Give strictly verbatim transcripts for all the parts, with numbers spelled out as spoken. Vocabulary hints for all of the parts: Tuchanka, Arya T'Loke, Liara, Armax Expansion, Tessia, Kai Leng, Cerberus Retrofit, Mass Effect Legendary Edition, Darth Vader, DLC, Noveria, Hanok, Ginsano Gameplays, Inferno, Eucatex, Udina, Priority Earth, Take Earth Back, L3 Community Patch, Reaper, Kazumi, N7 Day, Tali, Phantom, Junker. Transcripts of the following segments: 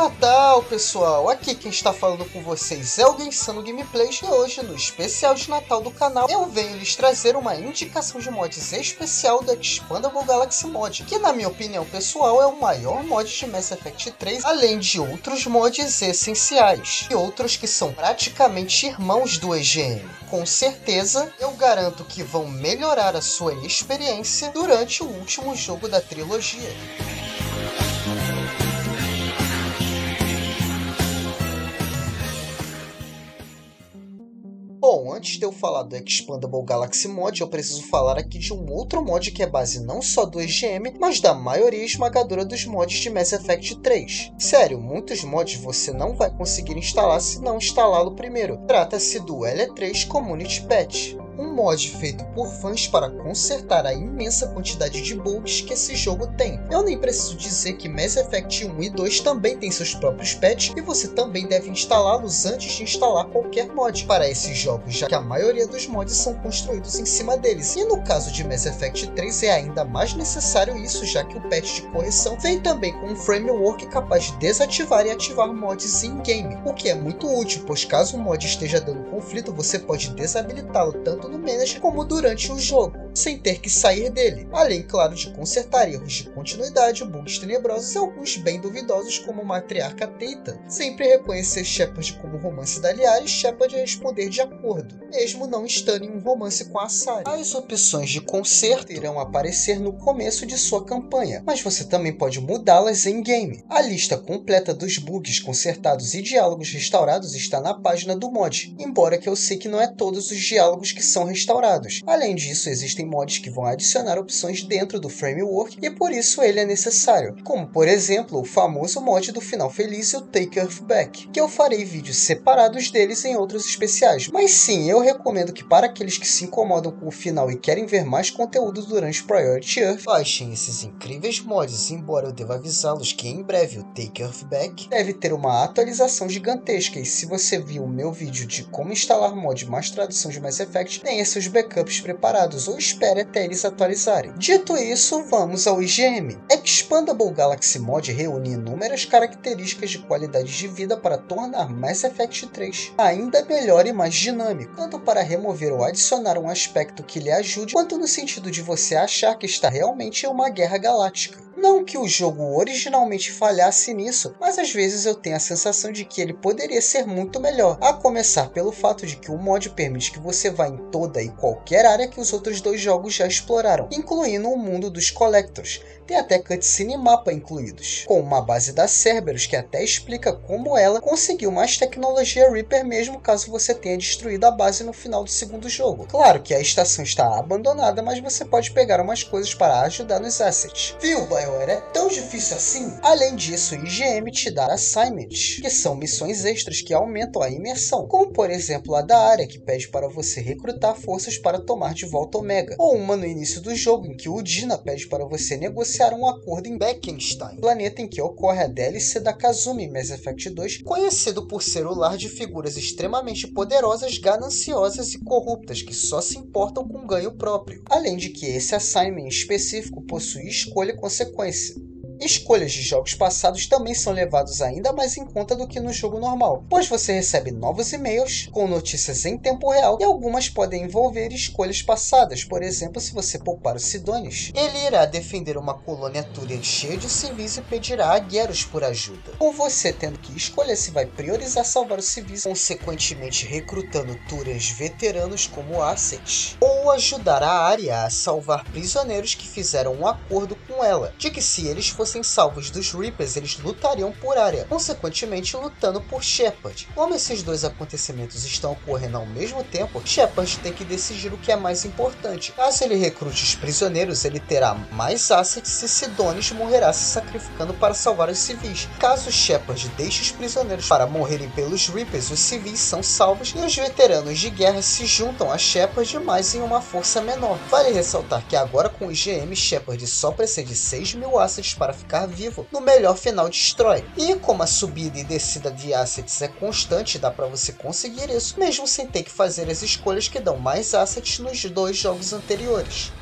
Natal, pessoal! Aqui quem está falando com vocês é o Ginsano Gameplays, e hoje, no especial de Natal do canal, eu venho lhes trazer uma indicação de mods especial da Expanded Galaxy Mod, que na minha opinião pessoal é o maior mod de Mass Effect três, além de outros mods essenciais, e outros que são praticamente irmãos do E G M. Com certeza, eu garanto que vão melhorar a sua experiência durante o último jogo da trilogia. Bom, antes de eu falar do Expandable Galaxy Mod, eu preciso falar aqui de um outro mod que é base não só do E G M, mas da maioria esmagadora dos mods de Mass Effect três. Sério, muitos mods você não vai conseguir instalar se não instalá-lo primeiro. Trata-se do L três Community Patch, um mod feito por fãs para consertar a imensa quantidade de bugs que esse jogo tem. Eu nem preciso dizer que Mass Effect um e dois também têm seus próprios patches, e você também deve instalá-los antes de instalar qualquer mod para esses jogos, já que a maioria dos mods são construídos em cima deles, e no caso de Mass Effect três é ainda mais necessário isso, já que o patch de correção vem também com um framework capaz de desativar e ativar mods in-game, o que é muito útil, pois caso o mod esteja dando conflito, você pode desabilitá-lo tanto no manager como durante o jogo, sem ter que sair dele, além, claro, de consertar erros de continuidade, bugs tenebrosos e alguns bem duvidosos, como o Matriarca Teita sempre reconhecer Shepard como romance da Liara e Shepard responder de acordo, mesmo não estando em um romance com a Sari. As opções de conserto irão aparecer no começo de sua campanha, mas você também pode mudá-las em game. A lista completa dos bugs consertados e diálogos restaurados está na página do mod, embora que eu sei que não é todos os diálogos que são restaurados. Além disso, existem mods que vão adicionar opções dentro do framework e por isso ele é necessário, como por exemplo o famoso mod do final feliz, o Take Earth Back, que eu farei vídeos separados deles em outros especiais, mas sim, eu recomendo que para aqueles que se incomodam com o final e querem ver mais conteúdo durante Priority Earth, baixem esses incríveis mods, embora eu deva avisá-los que em breve o Take Earth Back deve ter uma atualização gigantesca, e se você viu o meu vídeo de como instalar mod mais tradução de Mass Effect, tenha seus backups preparados ou espere até eles atualizarem. Dito isso, vamos ao I G M. Expandable Galaxy Mod reúne inúmeras características de qualidade de vida para tornar Mass Effect três ainda melhor e mais dinâmico, tanto para remover ou adicionar um aspecto que lhe ajude, quanto no sentido de você achar que está realmente em uma guerra galáctica. Não que o jogo originalmente falhasse nisso, mas às vezes eu tenho a sensação de que ele poderia ser muito melhor, a começar pelo fato de que o mod permite que você vá em toda e qualquer área que os outros dois jogos já exploraram, incluindo o mundo dos Collectors. Tem até cutscene e mapa incluídos, com uma base da Cerberus que até explica como ela conseguiu mais tecnologia Reaper mesmo caso você tenha destruído a base no final do segundo jogo. Claro que a estação está abandonada, mas você pode pegar umas coisas para ajudar nos assets. Viu, Baio? É tão difícil assim? Além disso, o I G M te dá assignments, que são missões extras que aumentam a imersão, como por exemplo a da área, que pede para você recrutar forças para tomar de volta Omega, ou uma no início do jogo em que o Udina pede para você negociar um acordo em Beckenstein, planeta em que ocorre a D L C da Kazumi em Mass Effect dois, conhecido por ser o lar de figuras extremamente poderosas, gananciosas e corruptas que só se importam com ganho próprio. Além de que esse assignment específico possui escolha e consequência. Escolhas de jogos passados também são levados ainda mais em conta do que no jogo normal, pois você recebe novos e-mails com notícias em tempo real, e algumas podem envolver escolhas passadas. Por exemplo, se você poupar o Sidonis, ele irá defender uma colônia túria cheia de civis e pedirá a Guerus por ajuda, com você tendo que escolher se vai priorizar salvar os civis, consequentemente recrutando túrias veteranos como assets, ou ajudar a área a salvar prisioneiros que fizeram um acordo com ela, de que se eles fossem salvos dos Reapers, eles lutariam por área, consequentemente lutando por Shepard. Como esses dois acontecimentos estão ocorrendo ao mesmo tempo, Shepard tem que decidir o que é mais importante. Caso ele recrute os prisioneiros, ele terá mais assets e Sidonis morrerá se sacrificando para salvar os civis. Caso Shepard deixe os prisioneiros para morrerem pelos Reapers, os civis são salvos e os veteranos de guerra se juntam a Shepard mais em uma força menor. Vale ressaltar que agora com o I G M, Shepard só precisa de seis mil assets para ficar vivo no melhor final de Destroy, e como a subida e descida de assets é constante, dá para você conseguir isso mesmo sem ter que fazer as escolhas que dão mais assets nos dois jogos anteriores.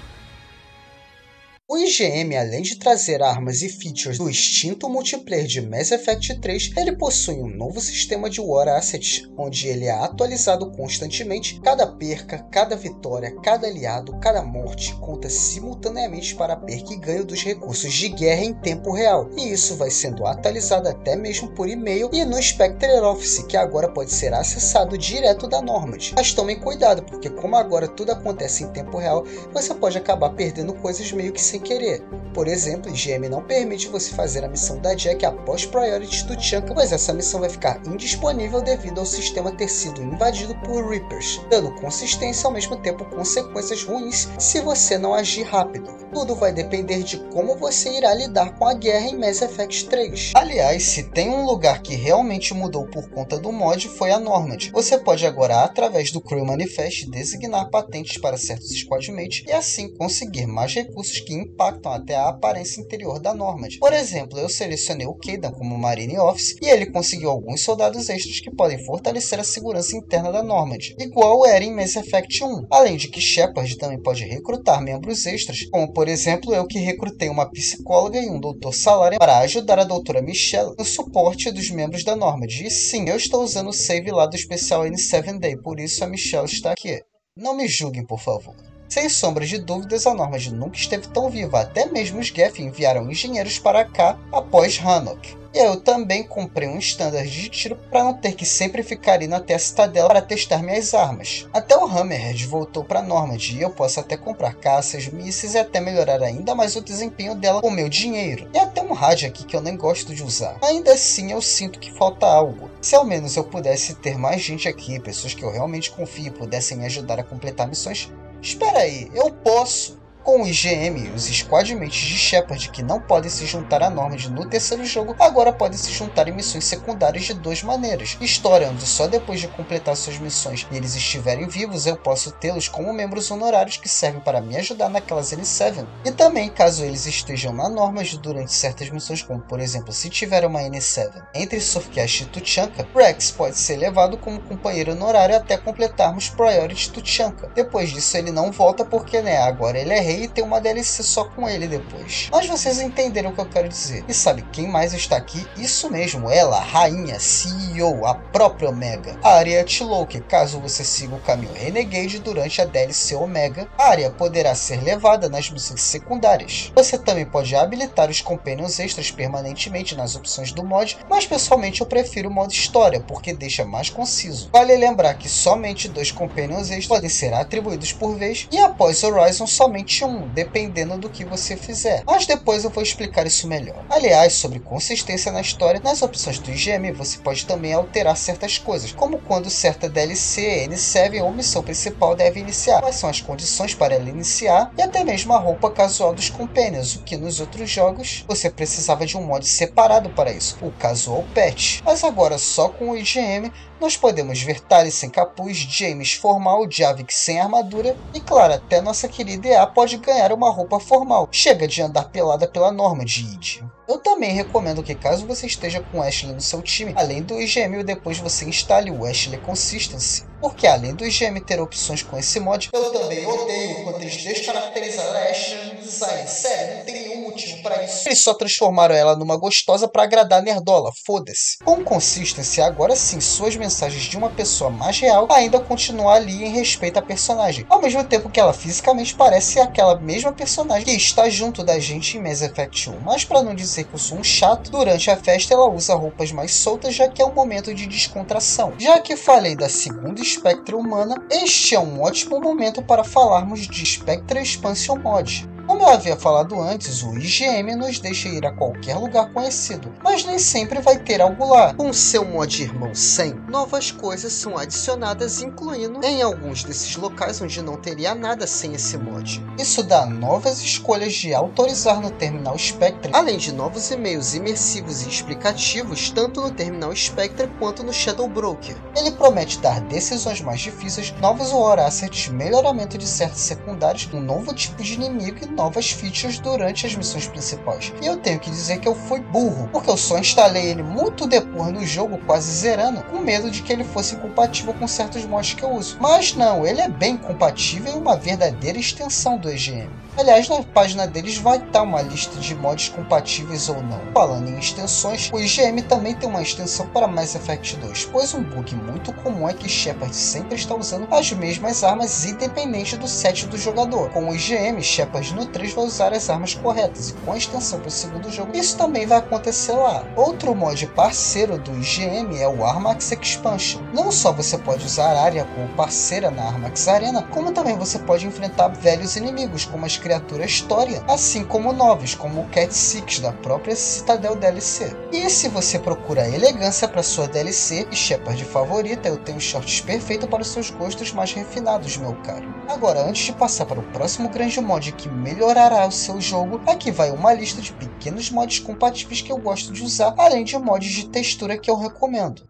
O I G M, além de trazer armas e features do extinto multiplayer de Mass Effect três, ele possui um novo sistema de War Assets, onde ele é atualizado constantemente. Cada perca, cada vitória, cada aliado, cada morte conta simultaneamente para a perca e ganho dos recursos de guerra em tempo real, e isso vai sendo atualizado até mesmo por e-mail e no Spectra Office, que agora pode ser acessado direto da Normandy. Mas tomem cuidado, porque como agora tudo acontece em tempo real, você pode acabar perdendo coisas meio que sem querer. Por exemplo, I G M não permite você fazer a missão da Jack após Priority do Chunk, mas essa missão vai ficar indisponível devido ao sistema ter sido invadido por Reapers, dando consistência ao mesmo tempo consequências ruins se você não agir rápido. Tudo vai depender de como você irá lidar com a guerra em Mass Effect três. Aliás, se tem um lugar que realmente mudou por conta do mod foi a Normandy. Você pode agora, através do Crew Manifest, designar patentes para certos squadmates e assim conseguir mais recursos que impactam até a aparência interior da Normandy. Por exemplo, eu selecionei o Kaidan como Marine Office e ele conseguiu alguns soldados extras que podem fortalecer a segurança interna da Normandy, igual era em Mass Effect um. Além de que Shepard também pode recrutar membros extras, como por exemplo eu que recrutei uma psicóloga e um doutor Salarian para ajudar a doutora Michelle no suporte dos membros da Normandy. E sim, eu estou usando o save lá do especial N sete Day, por isso a Michelle está aqui. Não me julguem, por favor. Sem sombra de dúvidas, a Normandy nunca esteve tão viva, até mesmo os Geth enviaram engenheiros para cá após Hanok. E eu também comprei um standard de tiro para não ter que sempre ficar indo até a Citadel para testar minhas armas. Até o Hammerhead voltou para Normandy e eu posso até comprar caças, mísseis e até melhorar ainda mais o desempenho dela com meu dinheiro. E até um rádio aqui que eu nem gosto de usar. Ainda assim eu sinto que falta algo. Se ao menos eu pudesse ter mais gente aqui, pessoas que eu realmente confio e pudessem me ajudar a completar missões. Espera aí, eu posso! Com o I G M, os squadmates de Shepard que não podem se juntar à Normandy no terceiro jogo, agora podem se juntar em missões secundárias de duas maneiras. História, onde só depois de completar suas missões e eles estiverem vivos, eu posso tê-los como membros honorários que servem para me ajudar naquelas N sete. E também, caso eles estejam na Normandy durante certas missões, como por exemplo, se tiver uma N sete entre Sofkiash e Tuchanka, Rex pode ser levado como companheiro honorário até completarmos Priority Tuchanka. Depois disso ele não volta porque, né, agora ele é rei e ter uma D L C só com ele depois. Mas vocês entenderam o que eu quero dizer. E sabe quem mais está aqui? Isso mesmo, ela, rainha, C E O, a própria Omega. A Arya T'Loke, caso você siga o caminho Renegade durante a D L C Omega, a Arya poderá ser levada nas missões secundárias. Você também pode habilitar os Companions Extras permanentemente nas opções do mod, mas pessoalmente eu prefiro o modo História, porque deixa mais conciso. Vale lembrar que somente dois Companions Extras podem ser atribuídos por vez, e após Horizon somente um, dependendo do que você fizer, mas depois eu vou explicar isso melhor. Aliás, sobre consistência na história, nas opções do I G M você pode também alterar certas coisas, como quando certa D L C, N sete ou missão principal deve iniciar, quais são as condições para ela iniciar e até mesmo a roupa casual dos companions, o que nos outros jogos você precisava de um mod separado para isso, o casual patch. Mas agora só com o I G M nós podemos ver Tali sem capuz, James formal, Javik sem armadura e claro, até nossa querida E A pode ganhar uma roupa formal. Chega de andar pelada pela Normandy, id. Eu também recomendo que caso você esteja com o Ashley no seu time, além do I G M depois você instale o Ashley Consistency, porque além do I G M ter opções com esse mod, eu também odeio quando eles descaracterizaram a Ashley no design. Sério, não tem nenhum motivo para isso. Eles só transformaram ela numa gostosa para agradar a nerdola, foda-se. Com Consistency, agora sim, suas mensagens de uma pessoa mais real ainda continuam ali em respeito à personagem, ao mesmo tempo que ela fisicamente parece aquela aquela mesma personagem que está junto da gente em Mass Effect um, mas para não dizer que eu sou um chato, durante a festa ela usa roupas mais soltas, já que é um momento de descontração. Já que falei da segunda Spectra humana, este é um ótimo momento para falarmos de Spectra Expansion Mod. Como eu havia falado antes, o I G M nos deixa ir a qualquer lugar conhecido, mas nem sempre vai ter algo lá. Com seu mod irmão cem, novas coisas são adicionadas, incluindo em alguns desses locais onde não teria nada sem esse mod. Isso dá novas escolhas de autorizar no terminal Spectra, além de novos e-mails imersivos e explicativos tanto no terminal Spectra quanto no Shadow Broker. Ele promete dar decisões mais difíceis, novos War Assets, melhoramento de certos secundários, um novo tipo de inimigo e novas features durante as missões principais. E eu tenho que dizer que eu fui burro, porque eu só instalei ele muito depois do jogo, quase zerando, com medo de que ele fosse incompatível com certos mods que eu uso. Mas não, ele é bem compatível e uma verdadeira extensão do E G M. Aliás, na página deles vai estar uma lista de mods compatíveis ou não. Falando em extensões, o E G M também tem uma extensão para Mass Effect dois, pois um bug muito comum é que Shepard sempre está usando as mesmas armas independente do set do jogador. Com o E G M, Shepard no três vai usar as armas corretas, e com a extensão para o segundo jogo, isso também vai acontecer lá. Outro mod parceiro do E G M é o Armax Expansion. Não só você pode usar a área como parceira na Armax Arena, como também você pode enfrentar velhos inimigos, como as criaturas Toria, assim como novos, como o Cat Six da própria Citadel D L C. E se você procura elegância para sua D L C e Shepard favorita, eu tenho shorts perfeito para os seus gostos mais refinados, meu caro. Agora, antes de passar para o próximo grande mod que melhorará o seu jogo, aqui vai uma lista de pequenos mods compatíveis que eu gosto de usar, além de mods de textura que eu recomendo.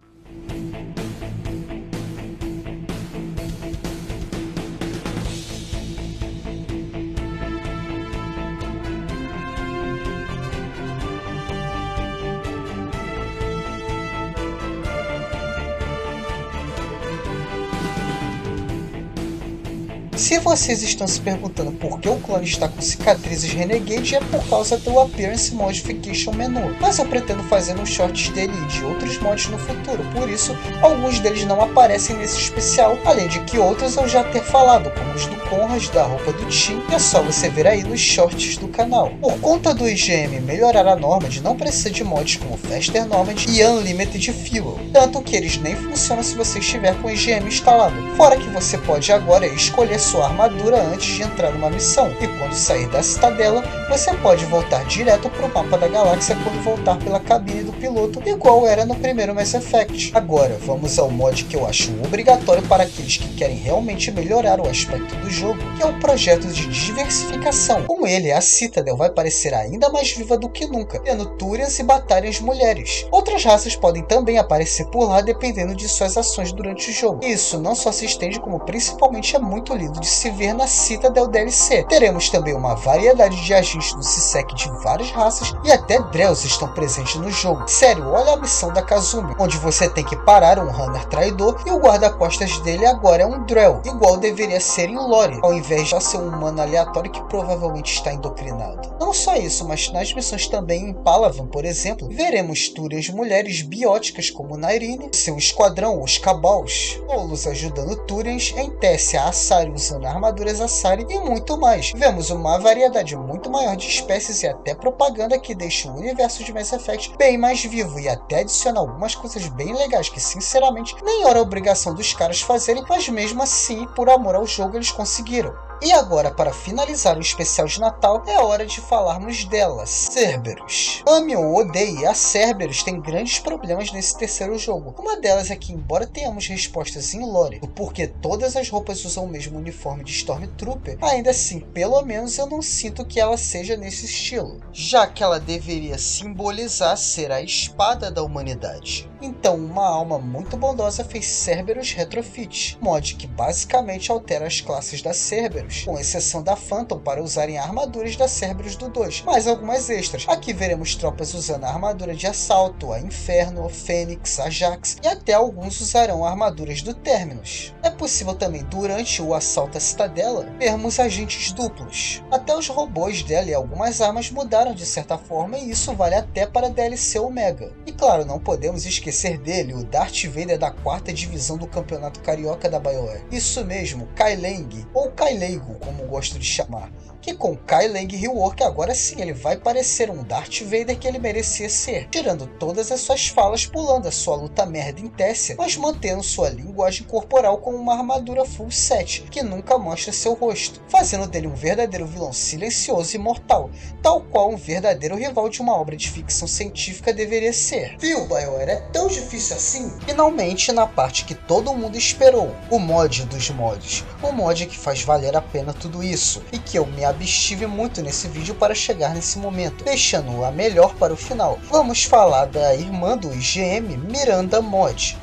Se vocês estão se perguntando por que o clone está com cicatrizes Renegade, é por causa do Appearance Modification menu, mas eu pretendo fazer um shorts dele e de outros mods no futuro, por isso alguns deles não aparecem nesse especial, além de que outros eu já ter falado, como os do Conrad, da roupa do Tim, que é só você ver aí nos shorts do canal. Por conta do E G M melhorar a Normandy, não precisa de mods como Faster Normandy e Unlimited Fuel, tanto que eles nem funcionam se você estiver com o E G M instalado, fora que você pode agora escolher sua armadura antes de entrar numa missão, e quando sair da Citadela, você pode voltar direto para o mapa da galáxia quando voltar pela cabine do piloto, igual era no primeiro Mass Effect. Agora, vamos ao mod que eu acho obrigatório para aqueles que querem realmente melhorar o aspecto do jogo, que é o projeto de diversificação. Com ele, a Citadel vai parecer ainda mais viva do que nunca, tendo Túrias e Batárias mulheres. Outras raças podem também aparecer por lá dependendo de suas ações durante o jogo. E isso não só se estende, como principalmente é muito lindo de se ver na Citadel D L C. Teremos também uma variedade de agentes do C SEC de várias raças, e até Drells estão presentes no jogo. Sério, olha a missão da Kazumi, onde você tem que parar um Hunter traidor, e o guarda-costas dele agora é um Drell, igual deveria ser em Lore, ao invés de ser um humano aleatório que provavelmente está endocrinado. Não só isso, mas nas missões também em Palavan, por exemplo, veremos Túrias mulheres bióticas como Nairine, seu esquadrão, os Cabals, Olus ajudando Túrias, em Tessia, Asari usando armaduras Asari e muito mais. Vemos uma variedade muito maior de espécies e até propaganda que deixa o universo de Mass Effect bem mais vivo, e até adiciona algumas coisas bem legais que sinceramente nem era a obrigação dos caras fazerem, mas mesmo assim, por amor ao jogo, eles conseguiram. E agora, para finalizar o especial de Natal, é hora de falarmos delas, Cerberus. Ame ou odeie, a Cerberus tem grandes problemas nesse terceiro jogo. Uma delas é que, embora tenhamos respostas em lore do porquê todas as roupas usam o mesmo uniforme de Stormtrooper, ainda assim, pelo menos eu não sinto que ela seja nesse estilo, já que ela deveria simbolizar ser a espada da humanidade. Então, uma alma muito bondosa fez Cerberus Retrofit, mod que basicamente altera as classes da Cerberus, com exceção da Phantom para usarem armaduras da Cerberus do dois, mais algumas extras. Aqui veremos tropas usando a armadura de assalto, a Inferno, a Fênix, a Ajax, e até alguns usarão armaduras do Terminus. É possível também, durante o assalto à Citadela, termos agentes duplos. Até os robôs dela e algumas armas mudaram de certa forma, e isso vale até para a D L C Omega. E claro, não podemos esquecer esquecer dele, o Darth Vader da quarta divisão do campeonato carioca da BioWare. Isso mesmo, Kai Leng, ou Kai Leigo, como gosto de chamar. Que com Kai Leng Rework, agora sim ele vai parecer um Darth Vader que ele merecia ser, tirando todas as suas falas, pulando a sua luta merda em Tessia, mas mantendo sua linguagem corporal com uma armadura full set, que nunca mostra seu rosto, fazendo dele um verdadeiro vilão silencioso e mortal, tal qual um verdadeiro rival de uma obra de ficção científica deveria ser. Viu, BioWare? É tão difícil assim? Finalmente, na parte que todo mundo esperou, o mod dos mods, o mod que faz valer a pena tudo isso, e que eu me abstive muito nesse vídeo para chegar nesse momento, deixando a melhor para o final. Vamos falar da irmã do E G M, Miranda Mod.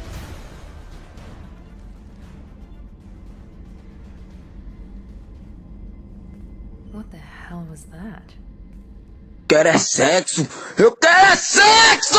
What the hell Quero é sexo! Eu quero é sexo!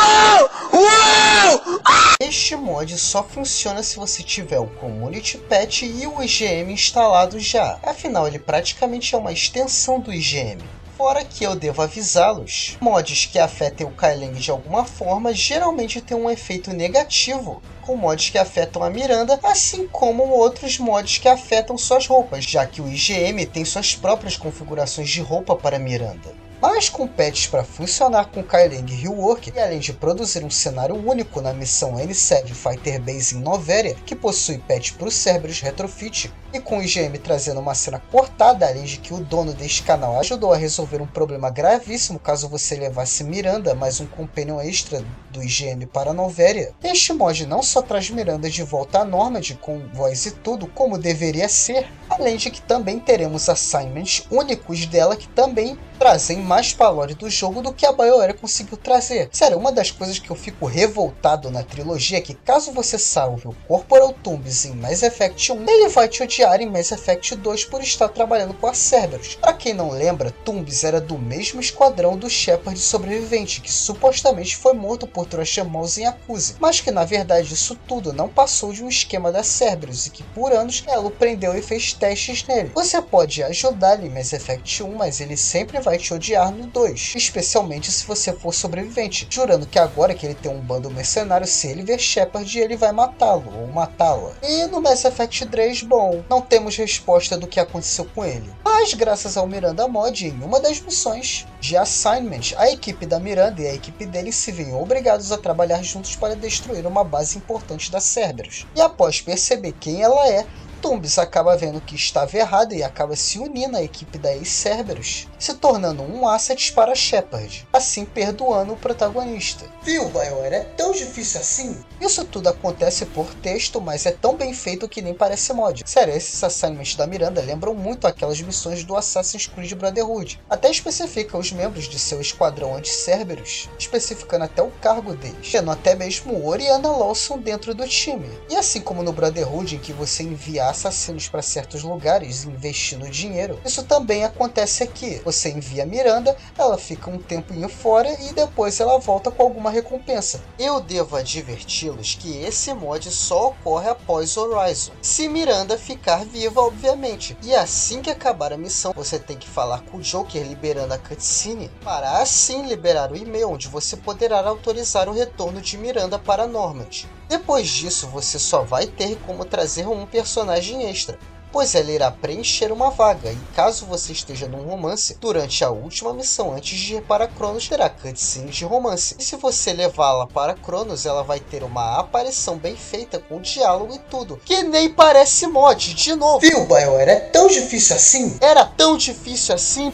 Uou! Ah! Este mod só funciona se você tiver o Community Patch e o I G M instalado já. Afinal, ele praticamente é uma extensão do I G M. Fora que eu devo avisá-los, mods que afetem o Kai Leng de alguma forma geralmente têm um efeito negativo, com mods que afetam a Miranda, assim como outros mods que afetam suas roupas, já que o I G M tem suas próprias configurações de roupa para Miranda. Mas com patches para funcionar com Kai Leng Rework, e além de produzir um cenário único na missão N sete Fighter Base em Noveria, que possui patch para o Cerberus Retrofit, e com o I G M trazendo uma cena cortada, além de que o dono deste canal ajudou a resolver um problema gravíssimo caso você levasse Miranda, mais um companion extra do I G M para Noveria, este mod não só traz Miranda de volta à Normandy com voz e tudo como deveria ser, além de que também teremos assignments únicos dela que também trazem mais palore do jogo do que a BioWare conseguiu trazer. Sério, uma das coisas que eu fico revoltado na trilogia é que caso você salve o Corporal Toombs em Mass Effect um, ele vai te odiar em Mass Effect dois por estar trabalhando com a Cerberus. Pra quem não lembra, Toombs era do mesmo esquadrão do Shepard sobrevivente, que supostamente foi morto por Thruster Mouse em Accuse, mas que na verdade isso tudo não passou de um esquema da Cerberus e que por anos ela o prendeu e fez testes nele. Você pode ajudar em Mass Effect um, mas ele sempre vai te odiar no dois, especialmente se você for sobrevivente, jurando que agora que ele tem um bando mercenário, se ele ver Shepard, ele vai matá-lo ou matá-la. E no Mass Effect três, bom, não temos resposta do que aconteceu com ele. Mas graças ao Miranda Mod, em uma das missões de assignment, a equipe da Miranda e a equipe dele se veem obrigados a trabalhar juntos para destruir uma base importante da Cerberus. E após perceber quem ela é, Toombs acaba vendo que estava errado e acaba se unindo à equipe da ex-Cerberus, se tornando um asset para Shepard, assim perdoando o protagonista. Viu, BioWare? É tão difícil assim? Isso tudo acontece por texto, mas é tão bem feito que nem parece mod. Sério, esses assignments da Miranda lembram muito aquelas missões do Assassin's Creed Brotherhood. Até especifica os membros de seu esquadrão anti-Cerberus, especificando até o cargo deles, tendo até mesmo Oriana Lawson dentro do time. E assim como no Brotherhood, em que você envia assassinos para certos lugares investindo dinheiro, isso também acontece aqui. Você envia a Miranda, ela fica um tempinho fora e depois ela volta com alguma recompensa. Eu devo adverti-los que esse mod só ocorre após Horizon, se Miranda ficar viva, obviamente. E assim que acabar a missão, você tem que falar com o Joker liberando a cutscene, para assim liberar o e-mail onde você poderá autorizar o retorno de Miranda para Normandy. Depois disso, você só vai ter como trazer um personagem extra, pois ela irá preencher uma vaga, e caso você esteja num romance, durante a última missão antes de ir para Cronos, terá cutscene de romance, e se você levá-la para Cronos, ela vai ter uma aparição bem feita com diálogo e tudo, que nem parece mod, de novo. Viu, BioWare? É tão difícil assim? Era tão difícil assim?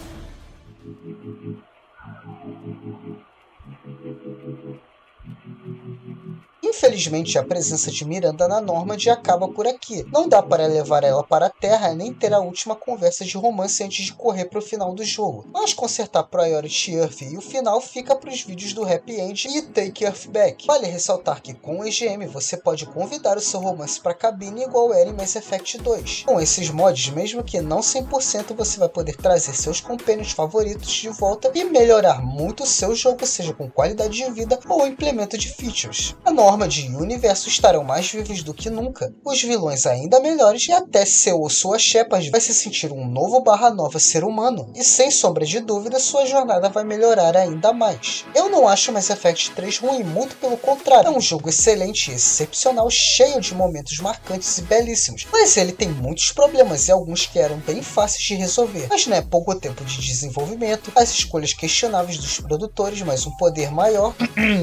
Infelizmente, a presença de Miranda na Normandy acaba por aqui. Não dá para levar ela para a Terra nem ter a última conversa de romance antes de correr para o final do jogo. Mas consertar Priority Earth e o final fica para os vídeos do Happy End e Take Earth Back. Vale ressaltar que com o E G M você pode convidar o seu romance para a cabine igual era em Mass Effect dois. Com esses mods, mesmo que não cem por cento, você vai poder trazer seus companions favoritos de volta e melhorar muito o seu jogo, seja com qualidade de vida ou implemento de features. A Normandy e o universo estarão mais vivos do que nunca, os vilões ainda melhores, e até seu ou sua Shepard vai se sentir um novo barra nova ser humano, e sem sombra de dúvida sua jornada vai melhorar ainda mais. Eu não acho Mass Effect três ruim, muito pelo contrário, é um jogo excelente e excepcional, cheio de momentos marcantes e belíssimos, mas ele tem muitos problemas e alguns que eram bem fáceis de resolver, mas não é pouco tempo de desenvolvimento, as escolhas questionáveis dos produtores, mas um poder maior,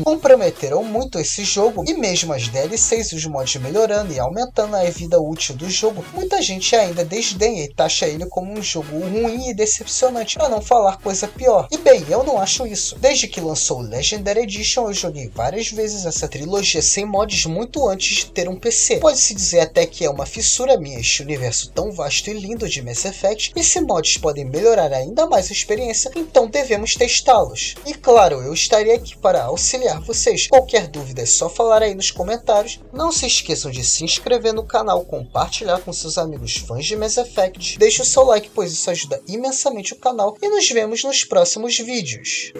comprometeram muito esse jogo. E mesmo as D L Cs e os mods melhorando e aumentando a vida útil do jogo, muita gente ainda desdenha e taxa ele como um jogo ruim e decepcionante, para não falar coisa pior. E bem, eu não acho isso. Desde que lançou o Legendary Edition, eu joguei várias vezes essa trilogia sem mods muito antes de ter um P C. Pode-se dizer até que é uma fissura minha este universo tão vasto e lindo de Mass Effect, e se mods podem melhorar ainda mais a experiência, então devemos testá-los. E claro, eu estarei aqui para auxiliar vocês. Qualquer dúvida é só falar deixar aí nos comentários. Não se esqueçam de se inscrever no canal, compartilhar com seus amigos fãs de Mass Effect. Deixe o seu like, pois isso ajuda imensamente o canal e nos vemos nos próximos vídeos.